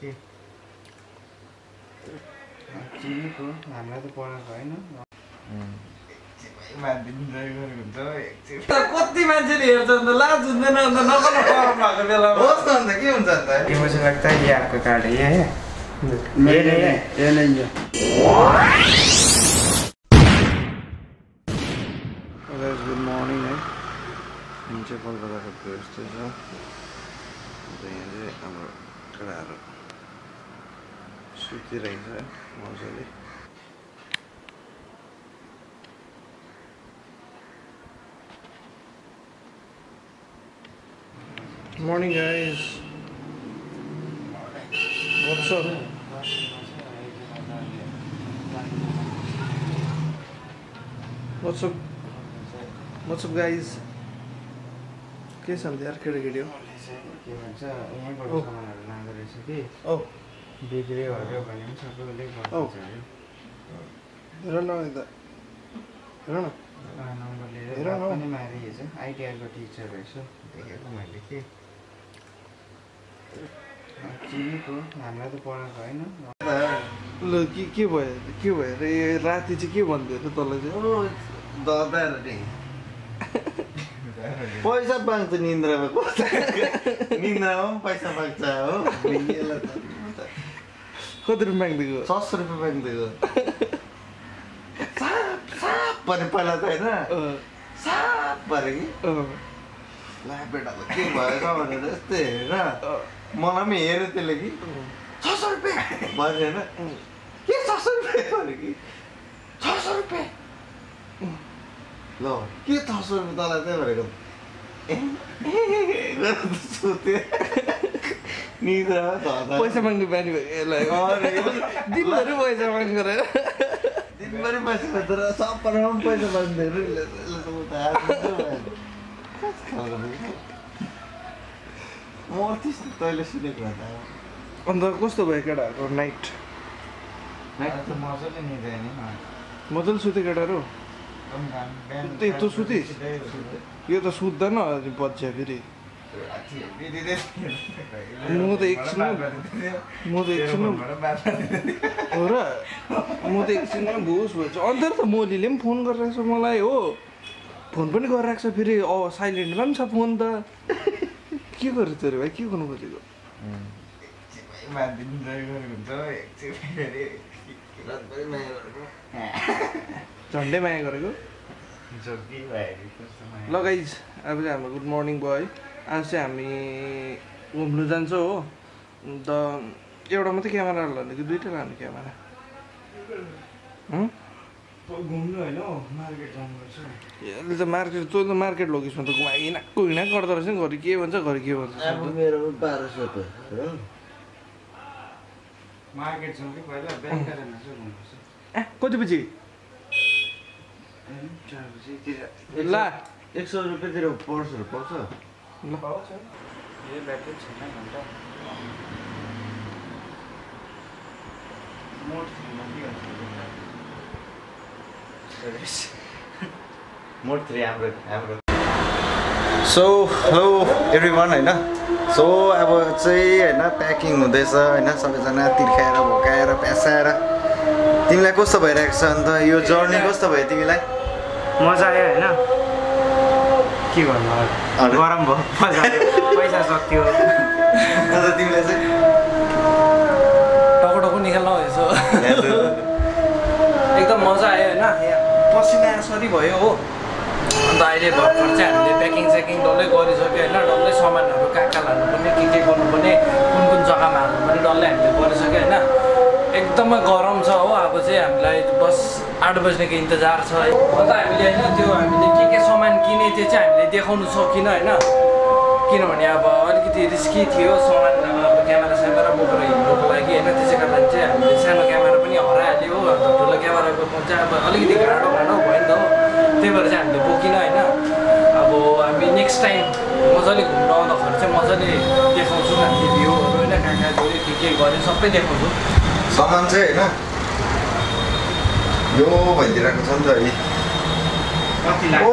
चीनी को हमें तो पड़ा है ना मान्छे इन्जॉय गर्नुहुन्छ एकछिन कति मान्छेले हेर्छ नि त लाज हुँदैन नि त नकन फर्म भएको बेला होस् न त के हुन्छ त यो मुझे लगता है ये आपका कार्ड है ये मेरे ये नहीं है गाइस गुड मॉर्निंग है नीचे कोलकाता का दोस्त है तो ये है हाम्रो क्रारो सुतिरहेछ मौजले morning guys what's up what's up guys के सन्द यार केडे भिडियो के भन्छ यहाँ गर्नु सामानहरु लाँदै रहेछ कि ओ बिक्री भयो भने पनि सबैले गर्छ हेर न यता हेर न नम्बर लिएर पनि मारी हेछ आईटीआर को टीचर रहेछ देखेको मैले के चीनी को हमें तो पड़ा है ना के भाई रे रात के भन्दे तल दादा पैसा पाँच निंद्रा में निंद्रा में पैसा पाँच हो कति रुपये मांग देखो 600 रुपये मांग देखो साप पहला था है ना साप बेटा के भाई मलाई पनि हेरे त्यसले कि 600 रुपये भरे हैन के 600 रुपये भरे कि 600 रुपये ल के 600 रुपये तलाई चाहिँ भरेको सुते निद्रा पैसा माग्नु बानी भयो यसलाई अरे दिनभरि पैसा माग्नु रे दिनभरि पैसा तर सब पराउन पैसा माग्नु रे यसले त उता हाल्छ मोर्ती तैले सुनेको होला अन्त कस्तो भयो केटाहरुको नाइट नाइट त मजले निद्रा नि मजले सुते केटाहरु त्यो सुते यो त सुत्दैन बच्चा फेरि म त एकछिनमा भुस भएछ अन्तर त मोलीले पनि फोन गरिरहेछ मलाई हो फोन पनि गरिरहेछ फेरि साइलेन्टमा पनि छ फोन त के गर्छ त रे भाइ के गर्नु खोजेको भाइ मान्छे इन्जॉय गर्नुहुन्छ एकछिन फेरि रातभरि माया गरेको झन्डै माया गरेको जग्गी भाइ ल गाइस अब चाहिँ हाम्रो गुड मर्निङ भयो है आज चाहिँ हामी घुम्नु जान्छौँ हो अन्त एउटा मात्रै क्यामेरा लाने कि दुईटा लाने क्यामेरा घुम्नु होइन हो मार्केट जानुपर्छ यसले त मार्केट त्यो त मार्केट लोकेसमा त घुमाइ हिँडाको हिँडाक गर्दो रहेछ नि घरि के भन्छ अब मेरो 1200 हो मार्केट जाउँ कि पहिला ब्याङ्क जानु छ भन्नुपर्छ कति बजी 4 बजी तिर ल 100 रुपैयाँ तिर पर्सहरु पाउँछ ल पाउँछ यो ब्याट्री छैन भन्दा मोड छैन के गर्छ सो हेलो एभ्रिवान हैन सो अब चाहिँ हैन प्याकिङ हुँदैछ हैन सबैजना तिर्खाएर भोकाएर प्यासाएर तिमीलाई कस्तो भइरहेको छ अनि त यो जर्नी कस्तो भयो तिमीलाई मजा आयो हैन के भन्नु गरम भयो मजा आयो पैसा सक्यो अनि त तिमीलाई चाहिँ टकटको निकाल्नु भएछ एकदम मजा आयो हैन पसिना सरी भयो हो अन्त अहिले भर्खर चाहिँ हामीले प्याकिङ डल्लै गरिसक्यो होइन डल्लै सामानहरू कहाँ कहाँ लानुपर्ने के गर्नुपर्ने कुन जग्गामा हाल्नुपर्ने डल्लै हामीले गरिसक्यो होइन एकदमै गरम छ हो अब चाहिँ हामीलाई बस 8 बज्नेको इन्तजार छ है अन्त हामीले होइन त्यो हामीले के सामान किने त्यो चाहिँ हामीले देखाउनु सकिनँ होइन किनभने अब अलिकति रिस्की थियो सामान अब क्यामेरा बोकेर हिँड्नुको लागि होइन त्यसै कारण चाहिँ हामीले सानो क्यामेरा पनि हराइहाल्यो अन्त ठुलो क्यामेराको चाहिँ अब अलिकति गाडो त्यही भएर चाहिँ हामीले बोकिन होइन अब हामी नेक्स्ट टाइम मजाले घुम्न आउँदाखेरि चाहिँ मजाले देखाउँछौँ हामीले भ्यूहरू होइन कहाँ कहाँ गयो के गर्यो सबै देखाउँछौँ सामान चाहिँ होइन यो भइदिरहेको छ नि त अहिले कति लाग्यो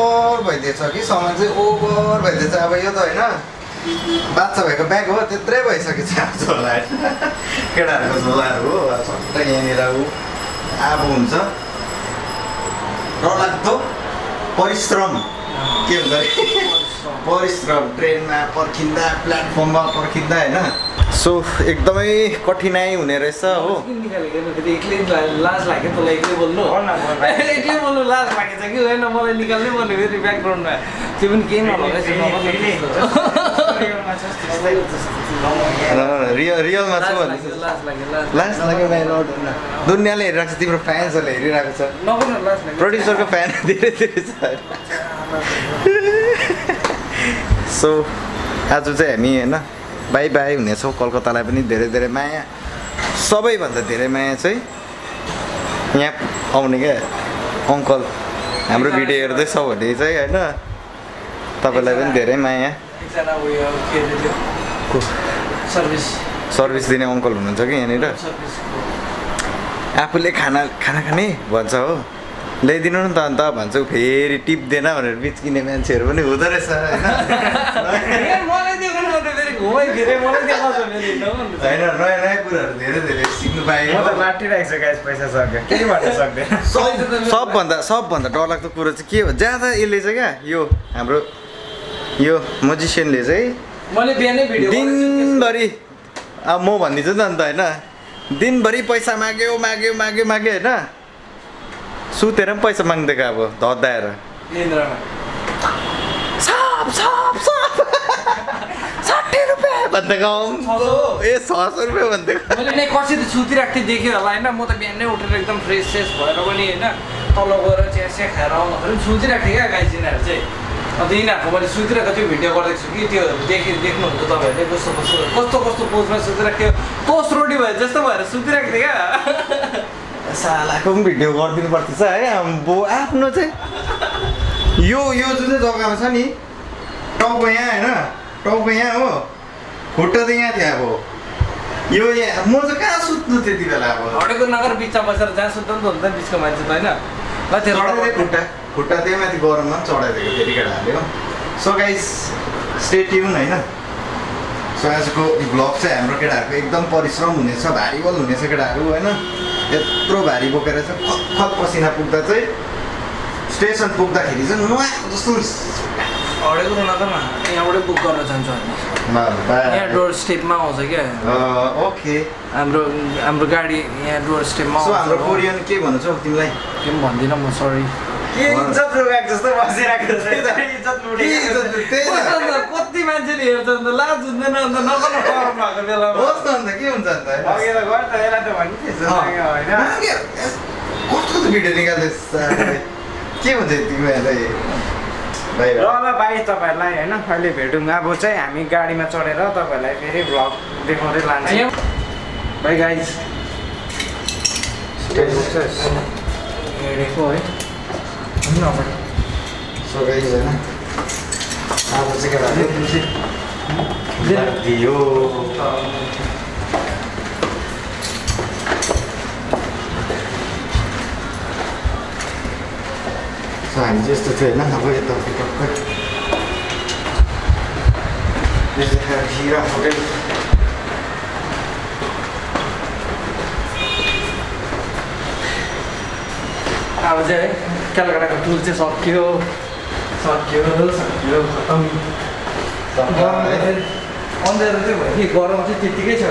ओभर भइदिएछ कि सामान चाहिँ ओभर भइदिएछ अब यो त होइन बाच्चा भएको ब्याग हो त्यत्रै भइसक्यो छोरालाई केटाहरुको झोलाहरु हो सबै यहाँनिर हो आबो हुन्छ र लाग्दो परिश्रम के हुन्छ परिश्रम ट्रेनमा पर्खिँदा प्लेटफर्ममा पर्खिँदा हैन सो एकदमै कठिनाई हुने रहेछ हो एक्लै लाज लाग्यो तलाई एक्लै बोल्नु एक्लै बोल्नु लाज लागेछ कि हैन मलाई निकाल्नै पर्ने फेरि ब्याकग्राउन्डमा त्यो पनि के नभएछ नभएछ रियल मा छु भन्नु लास्ट लाग्यो भाइ लड न दुनियाले हेरिरहेको छ तिम्रो फ्यान्सहरुले हेरिरहेको छ नभन लास्ट लाग्यो प्रोड्युसरको फ्यान धेरै धेरै छ सो आज चाहिँ हामी हैन बाइ बाइ हुने छौ कलकत्तालाई पनि धेरै धेरै माया सबै भन्दा धेरै माया चाहिँ यहाँ आउने के अंकल हाम्रो भिडियो हेर्दै छ भने चाहिँ हैन तपाईलाई पनि धेरै माया जना उयो के दियो को सर्भिस दिने अंकल हुनुहुन्छ कि यहाँनिर आफूले खाना खाने भन्छ हो ल्याइदिनु न त अन्त भन्छ फेरि टिप देन भनेर बिचकिने मान्छेहरु पनि हुँदै रहेछ हैन मलाई दियो भने म त फेरि घुमै फिरे मलाई देखाउँछ फेरि हैन नयाँ नयाँ कुराहरु धेरै धेरै सिक्नु पाएँ म त लाटिरहेको छु गाइस पैसा सके के भन्न सक्दैन सबभन्दा डरलाग्दो कुरा चाहिँ के हो ज्यादा यसले चाहिँ क्या यो हाम्रो यो मजिसियनले चाहिँ मैले बिहानै भिडियो दिनभरि म भन्दिन्छु नि त हैन दिनभरि पैसा माग्यो माग्यो माग्यो माग्यो हैन सुतेर पनि पैसा माग्दैका अब धद्दाएर निन्द्रामा साप 60 रुपैयाँ भन्दैका ए 600 रुपैयाँ भन्दैका मैले नै कसरी सुतिराख्थे देख्यो होला हैन म त बिहानै उठेर एकदम फ्रेश सेस भएर पनि हैन तल गएर चियासे खाएर आउँदाखेरि सुतिराख्थे क्या गाइजिनहरु चाहिँ अझै यिनीहरूको मैले सुतिरहेको त्यो भिडियो गर्दैछु कि त्यो देख्नुहुन्छ तपाईँहरूले कस्तो कस्तो पोजमा सुतिरहेको थियो टोस रोटी भए जस्तो भएर सुतिरहेको थिएँ क्या सालाको पनि भिडियो गरिदिनु पर्छ है आम्बो आफ्नो चाहिँ यो जुन चाहिँ जग्गामा छ नि टाउको यहाँ हैन टाउको यहाँ हो खुट्टा त यहाँ थियो अब यो यहाँ म चाहिँ कहाँ सुत्नु त्यति बेला अब हडेको नगर बिचमा बसेर जहाँ सुत्दा पनि त हुन्छ बिचको मान्छे त हैन ल त्यो रडले खुट्टा त्यही माथि गरममा चढाइदिएको फेरि केटाहरूले हो सो गाइस स्टे ट्युन हैन सो आजको ब्लग चाहिँ हाम्रो केटाहरूको एकदम परिश्रम हुनेछ भारी बल हुनेछ केटाहरू हैन यत्रो भारी बोकेर चाहिँ खतखत पसिना पुग्दा चाहिँ स्टेसन पुग्दाखेरि चाहिँ नुवा जस्तो अडेको नगरमा यहाँबाट बुक गर्न चाहन्छु यहाँ डोर स्टेपमा आउँछ क्या ओके हाम्रो गाडी यहाँ डोर स्टेपमा सो हाम्रो कोरियन के भन्छ तिमीलाई के भन्दिन म सरी के इज्जत रोगाक जस्तो बसिराको छ इज्जत लुटे कति मान्छेले हेर्छ नि त लाज हुँदैन नि त नगर्न पाउनु भएको बेलामा होस् न त के हुन्छ नि त लगेर गयो त एला त भन्नु थिएछ हैन कस्तो भिडियो निकाल्दै के हुन्छ तिमीहरुलाई भाइ ल ल भाइ तपाईहरुलाई हैन अहिले भेटौँ अब चाहिँ हामी गाडीमा चढेर तपाईहरुलाई फेरि भ्लग देखाउँदै लान्छौँ बाइ गाइस सक्सेस हेरेको है सो गाइस हैन अब चाहिँ के भन्नु दियो सो हामी जस्तो थियो हैन अब यता टक्क दिस हिरा होटल अब चाहिँ कलकत्ताको टुर चाहिँ सक्यो खतम अन्धेरो चाहिँ भयो कि गरम चाहिँ त्यतिकै छ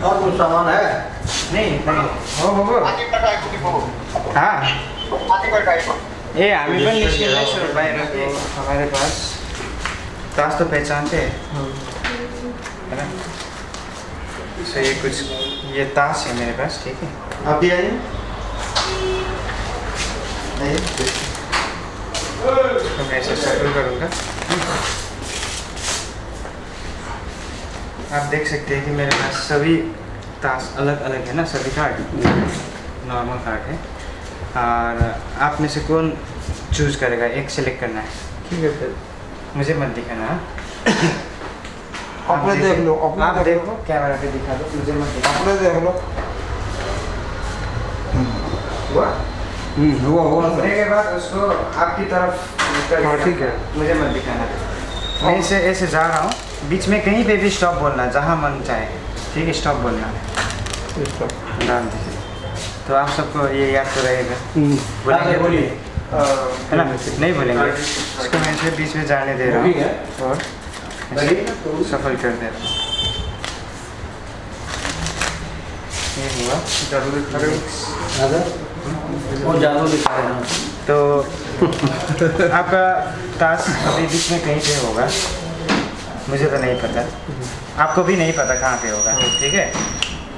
और कुछ सामान है नहीं ए हामी पनि निस्किँदै छौँ बाहिर के तपाईहरु पास तास त पहचान थे सो ये कुछ ये तास है मेरे पास ठीक है अब भी आइए तो मैं इसे सर्कल करूँगा आप देख सकते हैं कि मेरे पास सभी तास अलग अलग है ना सभी कार्ड नॉर्मल कार्ड है और आप में से कौन चूज़ करेगा एक सेलेक्ट करना है ठीक है सर, मुझे मत दिखाना। अपने देख लो, अपना देख लो, कैमरा पे दिखा दो, मुझे मत दिखा, अपने देख लो। हुआ के बाद उसको आपकी तरफ, ठीक है, मुझे मत दिखाना। मैं इसे ऐसे जा रहा हूँ, बीच में कहीं पे भी स्टॉप बोलना, जहाँ मन चाहे, ठीक है, स्टॉप बोलना है, स्टॉप डाल दीजिए। तो आप सबको ये याद तो रहेगा, बोलिए है ना, नहीं बोलेंगे इसको। मैं इसे बीच में जाने दे रहा हूँ और सफल कर दे रहा हूँ। हुआ तो आपका टास्क अभी बीच में कहीं पे होगा, मुझे तो नहीं पता, आपको भी नहीं पता कहाँ पे होगा, ठीक है।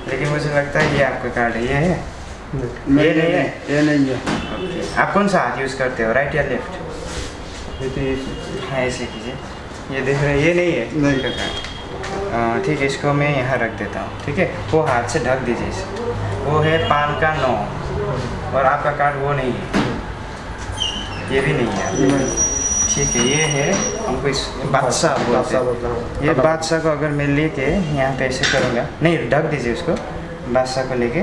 लेकिन मुझे लगता है ये आपका कार्ड है, ये है, ये नहीं है, ये नहीं है। आप कौन सा हाथ यूज़ करते हो, राइट या लेफ्ट? हाँ, ऐसे कीजिए। ये देख रहे हैं, ये नहीं है, नहीं का कार्ड, ठीक है। इसको मैं यहाँ रख देता हूँ, ठीक है। वो हाथ से ढक दीजिए इसे। वो है 5 का 9 और आपका कार्ड वो नहीं है, ये भी नहीं है, ठीक है। ये है हमको इस बादशाह बोलते हैं, ये बादशाह को अगर मैं लेके यहाँ पे ऐसे करूँगा, नहीं ढक दीजिए उसको, बादशाह को लेके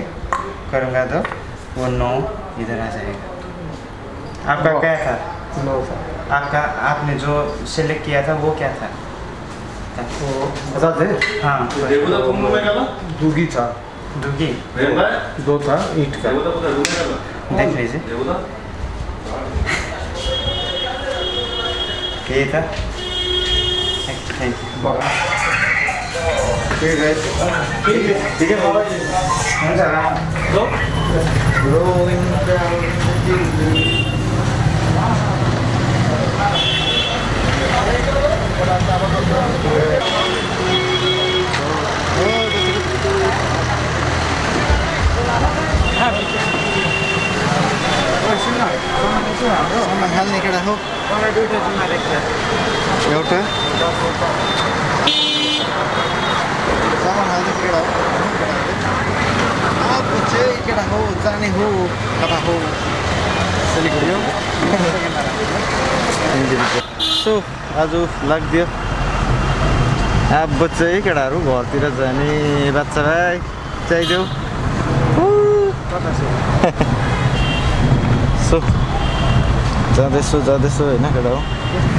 करूँगा तो वो 9 इधर आ जाएगा। आपका क्या था? 9 था आपका। आपने जो सेलेक्ट किया था वो क्या था? बता दे। हाँ, दूगी था, दूगी 2 था, ईंट का। देख लीजिए, ये था। ठीक है, सो आज लगियो आप बच्चे केटा घर जाने बच्चा भाई चाहिए। सो जो है केटा हो।